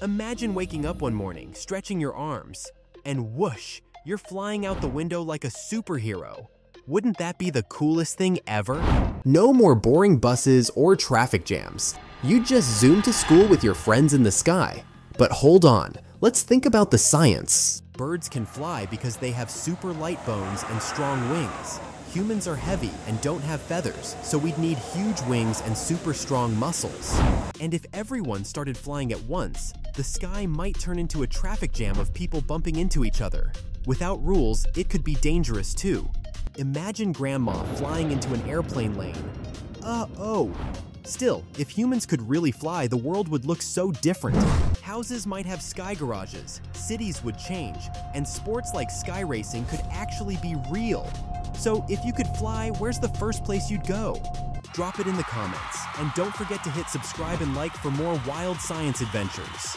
Imagine waking up one morning, stretching your arms, and whoosh, you're flying out the window like a superhero. Wouldn't that be the coolest thing ever? No more boring buses or traffic jams. You just zoom to school with your friends in the sky. But hold on, let's think about the science. Birds can fly because they have super light bones and strong wings. Humans are heavy and don't have feathers, so we'd need huge wings and super strong muscles. And if everyone started flying at once, the sky might turn into a traffic jam of people bumping into each other. Without rules, it could be dangerous too. Imagine grandma flying into an airplane lane. Uh-oh. Still, if humans could really fly, the world would look so different. Houses might have sky garages, cities would change, and sports like sky racing could actually be real. So if you could fly, where's the first place you'd go? Drop it in the comments, and don't forget to hit subscribe and like for more wild science adventures.